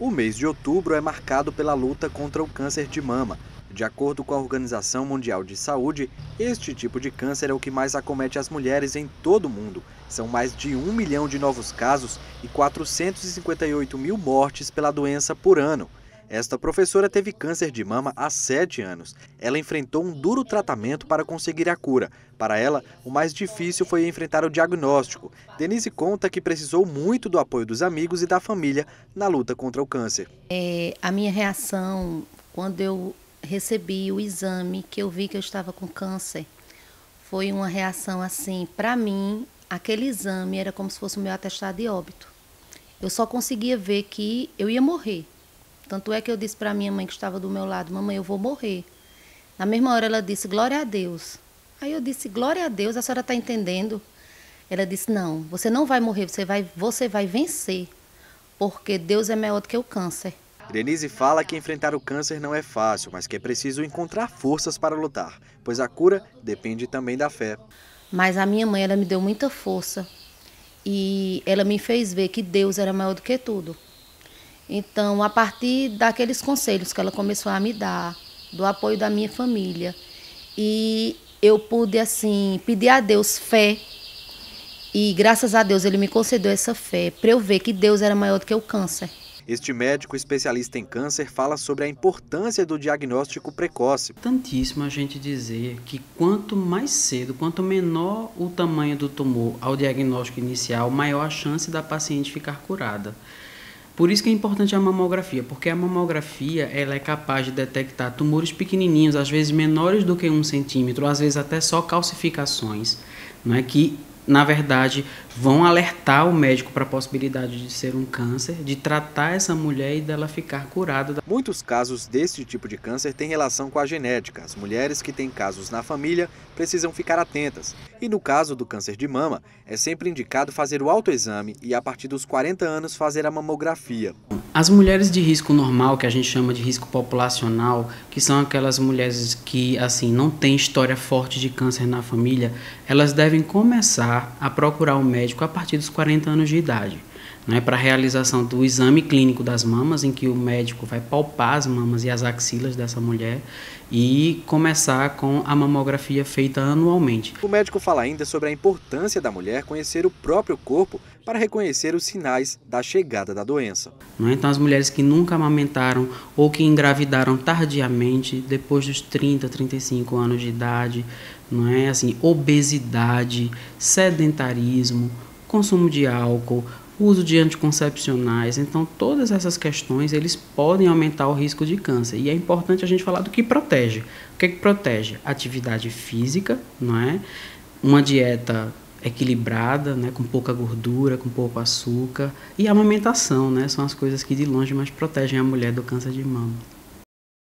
O mês de outubro é marcado pela luta contra o câncer de mama. De acordo com a Organização Mundial de Saúde, este tipo de câncer é o que mais acomete as mulheres em todo o mundo. São mais de 1 milhão de novos casos e 458 mil mortes pela doença por ano. Esta professora teve câncer de mama há 7 anos. Ela enfrentou um duro tratamento para conseguir a cura. Para ela, o mais difícil foi enfrentar o diagnóstico. Denise conta que precisou muito do apoio dos amigos e da família na luta contra o câncer. A minha reação, quando eu recebi o exame, que eu vi que eu estava com câncer, foi uma reação assim, para mim, aquele exame era como se fosse o meu atestado de óbito. Eu só conseguia ver que eu ia morrer. Tanto é que eu disse para minha mãe que estava do meu lado, mamãe, eu vou morrer. Na mesma hora ela disse, glória a Deus. Aí eu disse, glória a Deus, a senhora está entendendo? Ela disse, não, você não vai morrer, você vai vencer, porque Deus é maior do que o câncer. Denise fala que enfrentar o câncer não é fácil, mas que é preciso encontrar forças para lutar, pois a cura depende também da fé. Mas a minha mãe, ela me deu muita força e ela me fez ver que Deus era maior do que tudo. Então, a partir daqueles conselhos que ela começou a me dar, do apoio da minha família, e eu pude, assim, pedir a Deus fé, e graças a Deus ele me concedeu essa fé, para eu ver que Deus era maior do que o câncer. Este médico especialista em câncer fala sobre a importância do diagnóstico precoce. É importantíssimo a gente dizer que quanto mais cedo, quanto menor o tamanho do tumor ao diagnóstico inicial, maior a chance da paciente ficar curada. Por isso que é importante a mamografia, porque a mamografia ela é capaz de detectar tumores pequenininhos, às vezes menores do que 1 centímetro, às vezes até só calcificações, não é? Que, na verdade, vão alertar o médico para a possibilidade de ser um câncer, de tratar essa mulher e dela ficar curada. Muitos casos desse tipo de câncer têm relação com a genética. As mulheres que têm casos na família precisam ficar atentas. E no caso do câncer de mama, é sempre indicado fazer o autoexame e a partir dos 40 anos fazer a mamografia. As mulheres de risco normal, que a gente chama de risco populacional, que são aquelas mulheres que assim não têm história forte de câncer na família, elas devem começar a procurar um médico a partir dos 40 anos de idade, né, para a realização do exame clínico das mamas, em que o médico vai palpar as mamas e as axilas dessa mulher e começar com a mamografia feita anualmente. O médico fala ainda sobre a importância da mulher conhecer o próprio corpo para reconhecer os sinais da chegada da doença. Então, as mulheres que nunca amamentaram ou que engravidaram tardiamente, depois dos 30, 35 anos de idade, não é assim, obesidade, sedentarismo, consumo de álcool, uso de anticoncepcionais, então todas essas questões eles podem aumentar o risco de câncer. E é importante a gente falar do que protege. O que é que protege? Atividade física, não é? Uma dieta equilibrada, né, com pouca gordura, com pouco açúcar, e a amamentação, né, são as coisas que de longe mais protegem a mulher do câncer de mama.